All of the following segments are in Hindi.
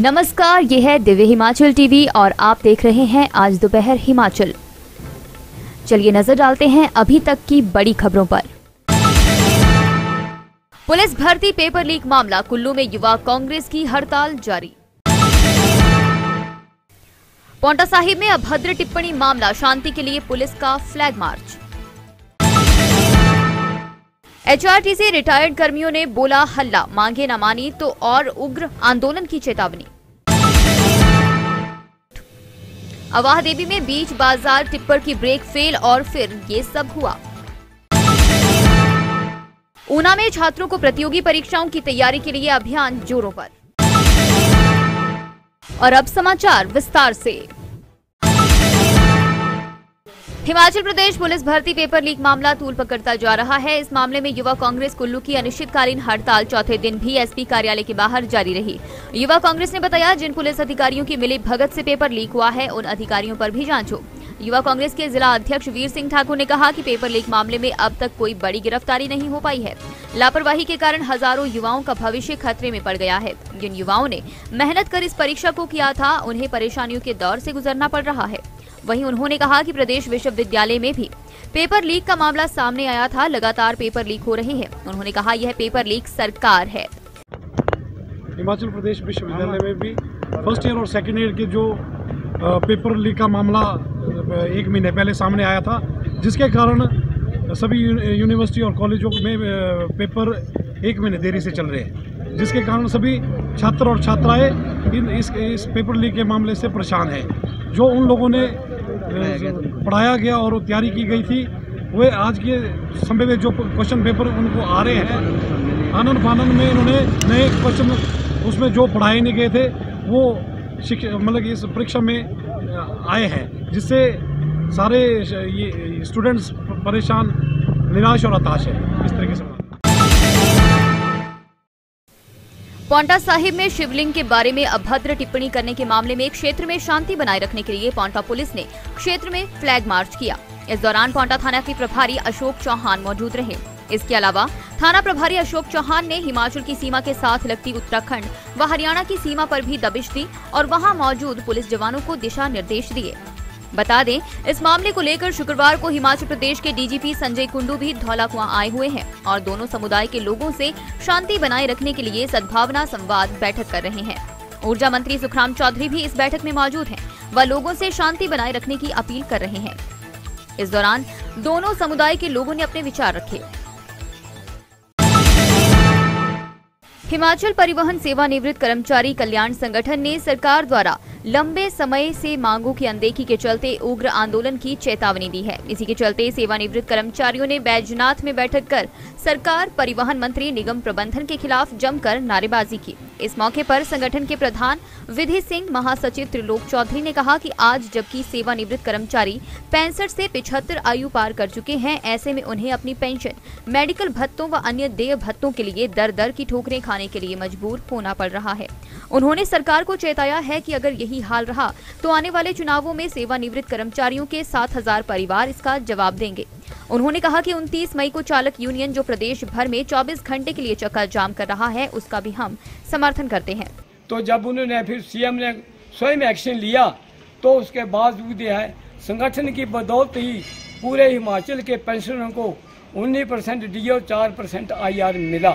नमस्कार, ये है दिव्य हिमाचल टीवी और आप देख रहे हैं आज दोपहर हिमाचल। चलिए नजर डालते हैं अभी तक की बड़ी खबरों पर। पुलिस भर्ती पेपर लीक मामला, कुल्लू में युवा कांग्रेस की हड़ताल जारी। पांवटा साहिब में अभद्र टिप्पणी मामला, शांति के लिए पुलिस का फ्लैग मार्च। एचआरटीसी रिटायर्ड कर्मियों ने बोला हल्ला, मांगे न मानी तो और उग्र आंदोलन की चेतावनी। अवाह देवी में बीच बाजार टिप्पर की ब्रेक फेल और फिर ये सब हुआ। ऊना में छात्रों को प्रतियोगी परीक्षाओं की तैयारी के लिए अभियान जोरों पर। और अब समाचार विस्तार से। हिमाचल प्रदेश पुलिस भर्ती पेपर लीक मामला तूल पकड़ता जा रहा है। इस मामले में युवा कांग्रेस कुल्लू की अनिश्चितकालीन हड़ताल चौथे दिन भी एसपी कार्यालय के बाहर जारी रही। युवा कांग्रेस ने बताया, जिन पुलिस अधिकारियों की मिली भगत से पेपर लीक हुआ है उन अधिकारियों पर भी जांच हो। युवा कांग्रेस के जिला अध्यक्ष वीर सिंह ठाकुर ने कहा कि पेपर लीक मामले में अब तक कोई बड़ी गिरफ्तारी नहीं हो पाई है। लापरवाही के कारण हजारों युवाओं का भविष्य खतरे में पड़ गया है। जिन युवाओं ने मेहनत कर इस परीक्षा को किया था उन्हें परेशानियों के दौर से गुजरना पड़ रहा है। वहीं उन्होंने कहा कि प्रदेश विश्वविद्यालय में भी पेपर लीक का मामला सामने आया था, लगातार पेपर लीक हो रहे हैं। उन्होंने कहा, यह पेपर लीक सरकार है। हिमाचल प्रदेश विश्वविद्यालय में भी फर्स्ट ईयर और सेकेंड ईयर के जो पेपर लीक का मामला एक महीने पहले सामने आया था, जिसके कारण सभी यूनिवर्सिटी और कॉलेजों में पेपर एक महीने देरी से चल रहे हैं, जिसके कारण सभी छात्र और छात्राएं इस पेपर लीक के मामले से परेशान हैं। जो उन लोगों ने पढ़ाया गया और तैयारी की गई थी, वे आज के समय में जो क्वेश्चन पेपर उनको आ रहे हैं, आनंद फानंद में इन्होंने नए क्वेश्चन उसमें जो पढ़ाए नहीं गए थे वो मतलब इस परीक्षा में आए हैं, जिससे सारे ये स्टूडेंट्स परेशान, निराश और हताश है। इस तरीके से पांवटा साहिब में शिवलिंग के बारे में अभद्र टिप्पणी करने के मामले में क्षेत्र में शांति बनाए रखने के लिए पांवटा पुलिस ने क्षेत्र में फ्लैग मार्च किया। इस दौरान पांवटा थाना के प्रभारी अशोक चौहान मौजूद रहे। इसके अलावा थाना प्रभारी अशोक चौहान ने हिमाचल की सीमा के साथ लगती उत्तराखंड व हरियाणा की सीमा पर भी दबिश दी और वहां मौजूद पुलिस जवानों को दिशा निर्देश दिए। बता दें, इस मामले को लेकर शुक्रवार को हिमाचल प्रदेश के डीजीपी संजय कुंडू भी धौलाकुआं आए हुए हैं और दोनों समुदाय के लोगों से शांति बनाए रखने के लिए सद्भावना संवाद बैठक कर रहे हैं। ऊर्जा मंत्री सुखराम चौधरी भी इस बैठक में मौजूद हैं व लोगों से शांति बनाए रखने की अपील कर रहे हैं। इस दौरान दोनों समुदाय के लोगों ने अपने विचार रखे। हिमाचल परिवहन सेवा निवृत्त कर्मचारी कल्याण संगठन ने सरकार द्वारा लंबे समय से मांगों की अनदेखी के चलते उग्र आंदोलन की चेतावनी दी है। इसी के चलते सेवानिवृत्त कर्मचारियों ने बैजनाथ में बैठक कर सरकार, परिवहन मंत्री, निगम प्रबंधन के खिलाफ जमकर नारेबाजी की। इस मौके पर संगठन के प्रधान विधि सिंह, महासचिव त्रिलोक चौधरी ने कहा कि आज जबकि सेवानिवृत्त कर्मचारी 65 से 75 आयु पार कर चुके हैं, ऐसे में उन्हें अपनी पेंशन, मेडिकल भत्तों व अन्य देय भत्तों के लिए दर दर की ठोकरें खाने के लिए मजबूर होना पड़ रहा है। उन्होंने सरकार को चेताया है कि अगर यही हाल रहा तो आने वाले चुनावों में सेवानिवृत्त कर्मचारियों के 7000 परिवार इसका जवाब देंगे। उन्होंने कहा कि 29 मई को चालक यूनियन जो प्रदेश भर में 24 घंटे के लिए चक्का जाम कर रहा है उसका भी हम समर्थन करते हैं। तो जब उन्होंने फिर सीएम ने स्वयं एक्शन लिया तो उसके बावजूद है संगठन की बदौलत ही पूरे हिमाचल के पेंशनरों को 19% डीओ 4% IR मिला।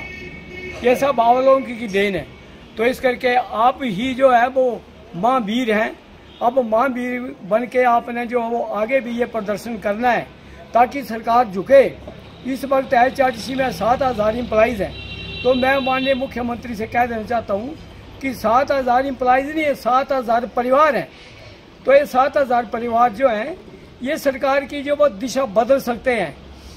ये सब आप लोगों की देन है। तो इस करके आप ही जो है वो महावीर हैं। अब महावीर बन के आपने जो वो आगे भी ये प्रदर्शन करना है ताकि सरकार झुके। इस वक्त HRTC में 7000 एम्प्लाइज हैं। तो मैं माननीय मुख्यमंत्री से कह देना चाहता हूँ कि 7000 एम्प्लाइज नहीं, 7000 परिवार हैं। तो ये 7000 परिवार जो हैं ये सरकार की जो वो दिशा बदल सकते हैं।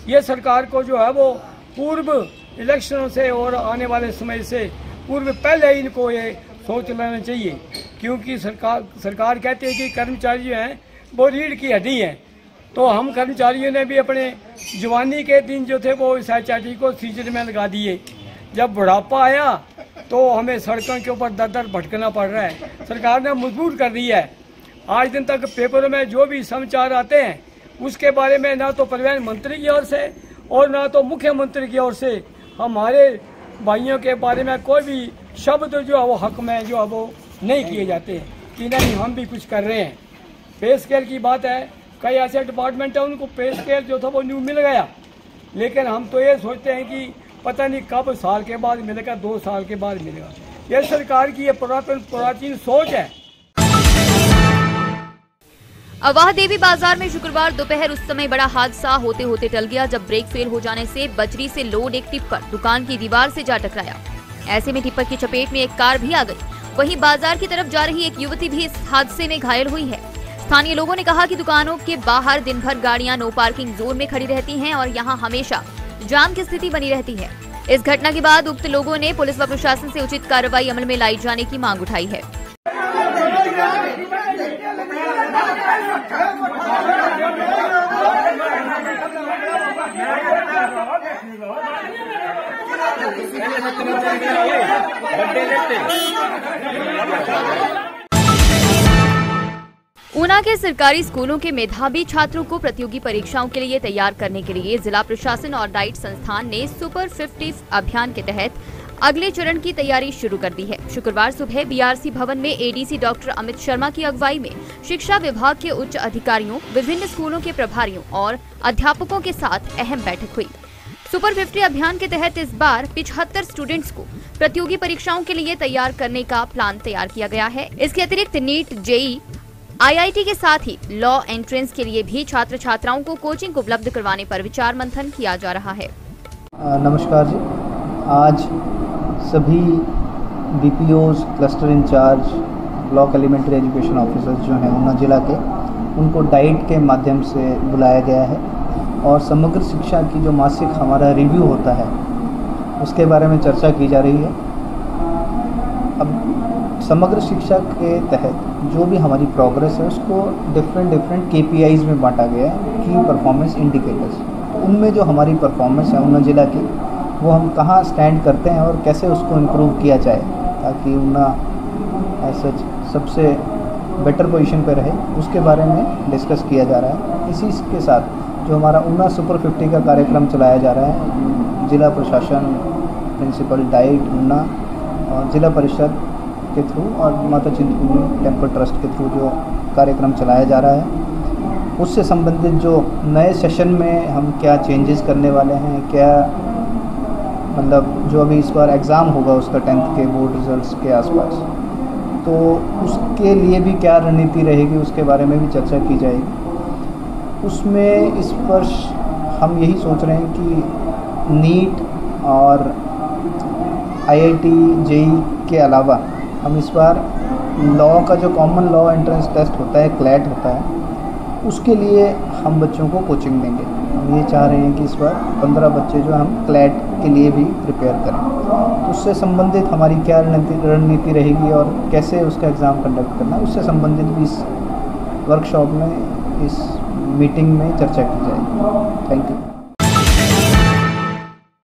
ये सरकार को जो है वो पूर्व इलेक्शनों से और आने वाले समय से पूर्व पहले ही इनको ये सोच लेना चाहिए, क्योंकि सरकार कहती है कि कर्मचारी हैं वो रीढ़ की हड्डी हैं। तो हम कर्मचारियों ने भी अपने जवानी के दिन जो थे वो इस HRTC को सीजन में लगा दिए। जब बुढ़ापा आया तो हमें सड़कों के ऊपर दर दर भटकना पड़ रहा है। सरकार ने मजबूर कर दिया है। आज दिन तक पेपरों में जो भी समाचार आते हैं उसके बारे में ना तो परिवहन मंत्री की ओर से और ना तो मुख्यमंत्री की ओर से हमारे भाइयों के बारे में कोई भी शब्द जो है वो हक में जो है वो नहीं किए जाते कि नहीं हम भी कुछ कर रहे हैं। पे स्केल की बात है, कई ऐसे डिपार्टमेंट हैं उनको पे स्केल जो था वो न्यू मिल गया, लेकिन हम तो ये सोचते हैं कि पता नहीं कब, साल के बाद मिलेगा, 2 साल के बाद मिलेगा। ये सरकार की ये पुरातन सोच है। अवाह देवी बाजार में शुक्रवार दोपहर उस समय बड़ा हादसा होते होते टल गया जब ब्रेक फेल हो जाने से बजरी से लोड एक टिप्पर दुकान की दीवार से जा टकराया। ऐसे में टिप्पर की चपेट में एक कार भी आ गई। वहीं बाजार की तरफ जा रही एक युवती भी इस हादसे में घायल हुई है। स्थानीय लोगों ने कहा कि दुकानों के बाहर दिन भर गाड़ियां नो पार्किंग जोन में खड़ी रहती है और यहाँ हमेशा जाम की स्थिति बनी रहती है। इस घटना के बाद उक्त लोगों ने पुलिस व प्रशासन से उचित कार्रवाई अमल में लाई जाने की मांग उठाई है। ऊना के सरकारी स्कूलों के मेधावी छात्रों को प्रतियोगी परीक्षाओं के लिए तैयार करने के लिए जिला प्रशासन और डाइट संस्थान ने सुपर 50 अभियान के तहत अगले चरण की तैयारी शुरू कर दी है। शुक्रवार सुबह बीआरसी भवन में एडीसी डॉक्टर अमित शर्मा की अगुवाई में शिक्षा विभाग के उच्च अधिकारियों, विभिन्न स्कूलों के प्रभारियों और अध्यापकों के साथ अहम बैठक हुई। सुपर 50 अभियान के तहत इस बार 75 स्टूडेंट्स को प्रतियोगी परीक्षाओं के लिए तैयार करने का प्लान तैयार किया गया है। इसके अतिरिक्त नीट, जेईई, आईआईटी के साथ ही लॉ एंट्रेंस के लिए भी छात्र छात्राओं को कोचिंग उपलब्ध करवाने पर विचार मंथन किया जा रहा है। नमस्कार जी, आज सभी BPOs, cluster incharge, block elementary education officers जो हैं ऊना जिला के, उनको डाइट के माध्यम से बुलाया गया है और समग्र शिक्षा की जो मासिक हमारा रिव्यू होता है उसके बारे में चर्चा की जा रही है। अब समग्र शिक्षा के तहत जो भी हमारी प्रोग्रेस है उसको डिफरेंट केपीआईज़ में बांटा गया है, की परफॉर्मेंस इंडिकेटर्स। उनमें जो हमारी परफॉर्मेंस है ऊना जिला की, वो हम कहाँ स्टैंड करते हैं और कैसे उसको इम्प्रूव किया जाए ताकि ऊना ऐसा सबसे बेटर पोजीशन पर रहे, उसके बारे में डिस्कस किया जा रहा है। इसी के साथ जो हमारा ऊना सुपर 50 का कार्यक्रम चलाया जा रहा है, जिला प्रशासन, प्रिंसिपल डाइट ऊना और जिला परिषद के थ्रू और माता चित्रभूमि टेम्पल ट्रस्ट के थ्रू जो कार्यक्रम चलाया जा रहा है, उससे संबंधित जो नए सेशन में हम क्या चेंजेस करने वाले हैं, क्या मतलब जो अभी इस बार एग्ज़ाम होगा उसका 10th के बोर्ड रिजल्ट्स के आसपास, तो उसके लिए भी क्या रणनीति रहेगी उसके बारे में भी चर्चा की जाएगी। उसमें इस वर्ष हम यही सोच रहे हैं कि नीट और आईआईटी, जेईई के अलावा हम इस बार लॉ का जो कॉमन लॉ एंट्रेंस टेस्ट होता है, क्लैट होता है, उसके लिए हम बच्चों को कोचिंग देंगे। हम ये चाह रहे हैं कि इस बार 15 बच्चे जो हम क्लैट के लिए भी प्रिपेयर करें। उससे संबंधित हमारी क्या रणनीति रहेगी और कैसे उसका एग्ज़ाम कंडक्ट करना, उससे संबंधित भी इस वर्कशॉप में, इस मीटिंग में चर्चा की जाएगी। Thank you.